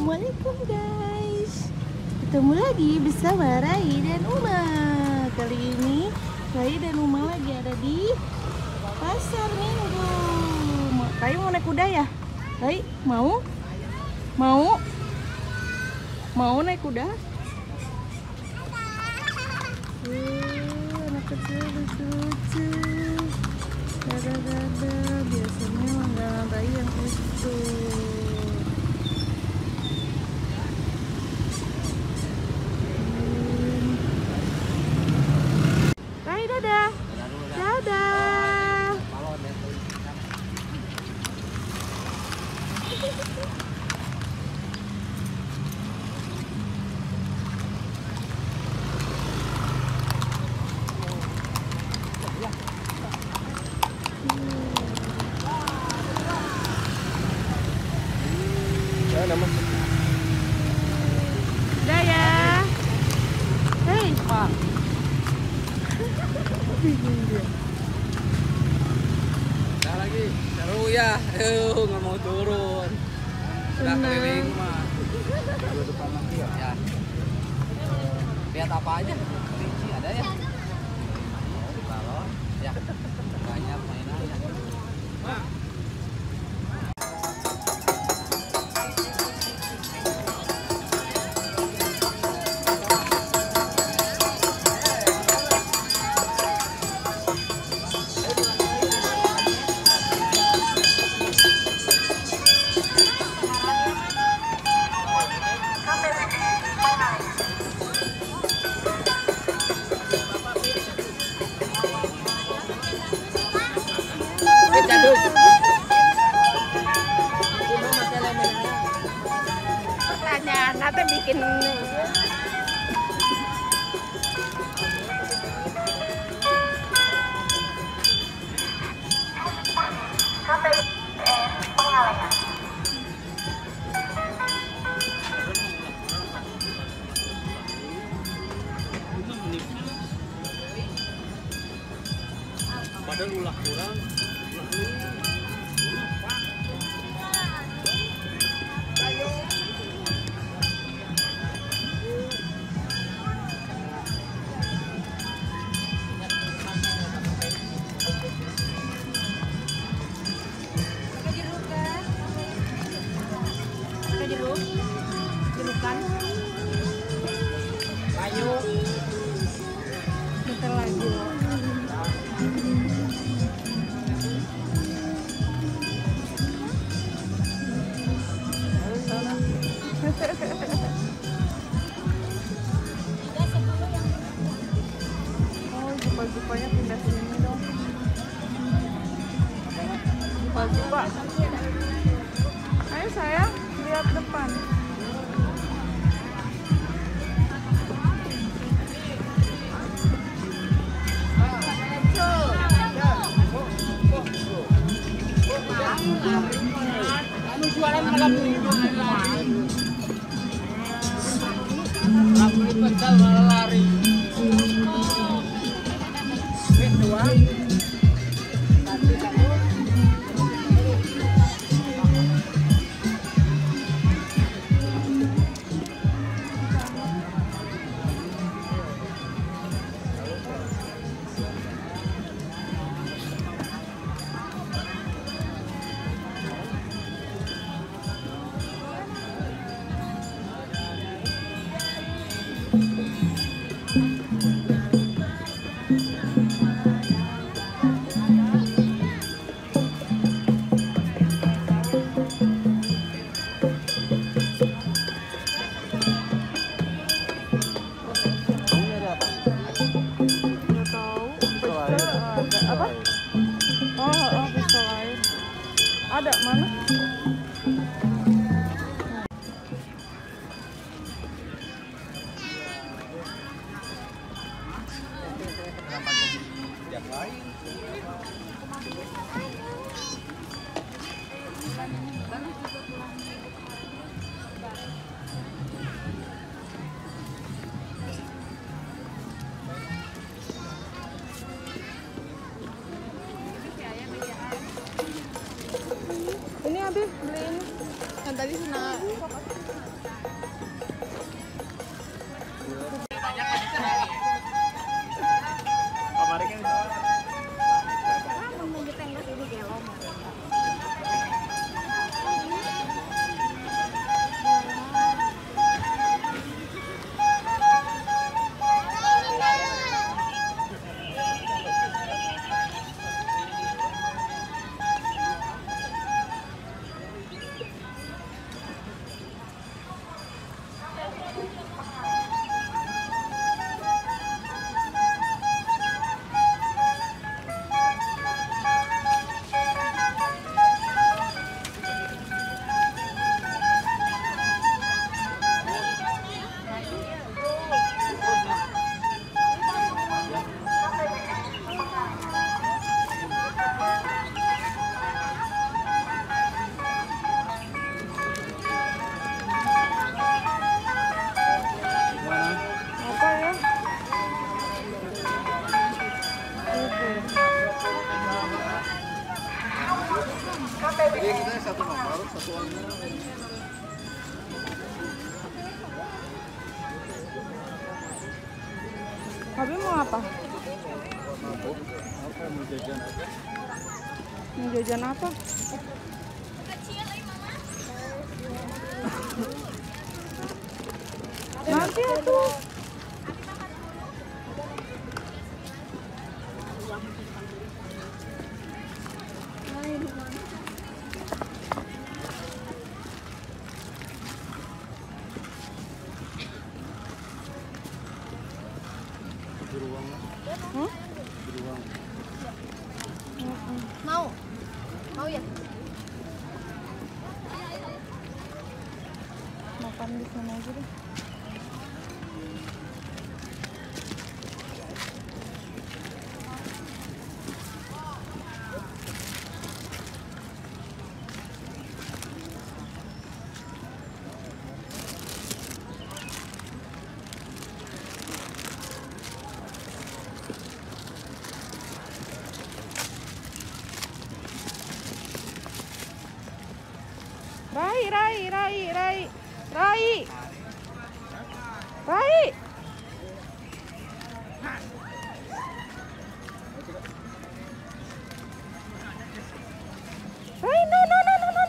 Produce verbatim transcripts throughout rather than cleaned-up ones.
Assalamualaikum guys, ketemu lagi bersama Rai dan Umma. Kali ini Rai dan Umma lagi ada di pasar minggu. Rai mau naik kuda ya? Rai mau? Mau? Mau naik kuda? Uh, anak kecil lucu-lucu. Gada-gada. Biasanya langganan Rai yang lucu. Udah ya. Hei, Pak. Bingung dia. Udah lagi, seru ya. Aduh, nggak mau turun. Udah keliling mah. Ya. Lihat apa aja? Kelinci ada ya? Oh, balon. Ya. Banyak mainan ya. Pak. Nata bikin padahal ulah kurang. Jupanya pindah sini dong. Jupa-jupa. Ayo sayang, lihat depan. Anu jualan malam minggu. Rabu itu betul malah lari. Ada mana? Habis mau apa? Mau jajan apa? Mau jajan apa? Nanti aku. Hmm? Mau? Mau ya? Makan di sana aja deh. Rai, Rai, Rai, Rai, Rai, Rai. Rai, no, no, no, no, no, no.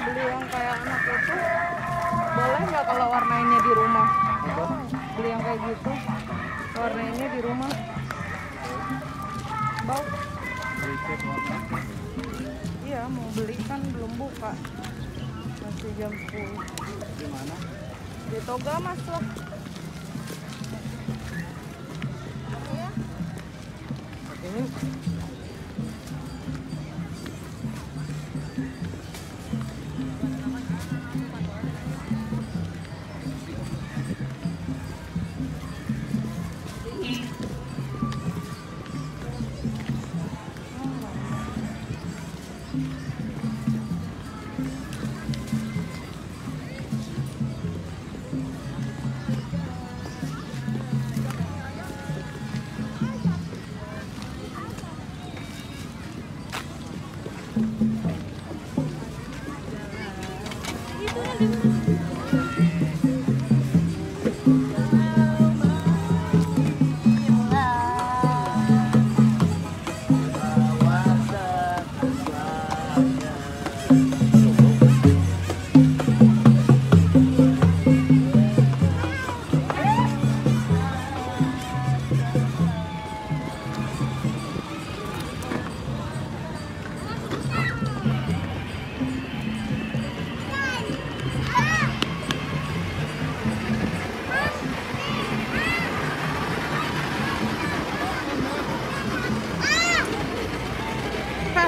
Beli yang kayak anak itu boleh nggak kalau warnanya di rumah? Beli yang kayak gitu warnanya di rumah. Bau? Iya, mau beli kan belum buka, masih jam sepuluh. Di mana? Di Toga Mas loh. Ini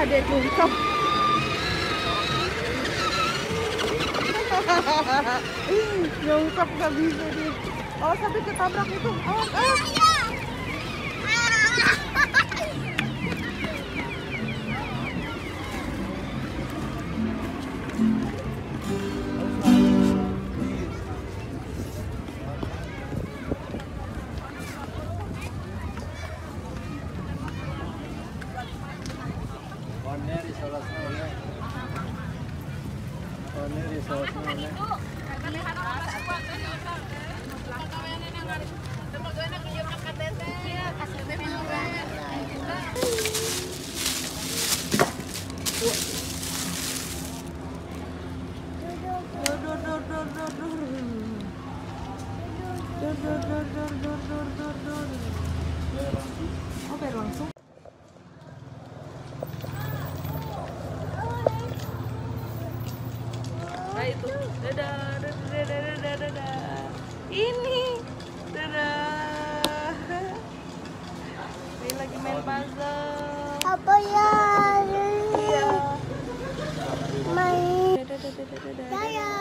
là để dùng không. Lengkap gak bisa di. Oh sampai ketabrak itu. Oh, oh. Apa ya? Iya. Main.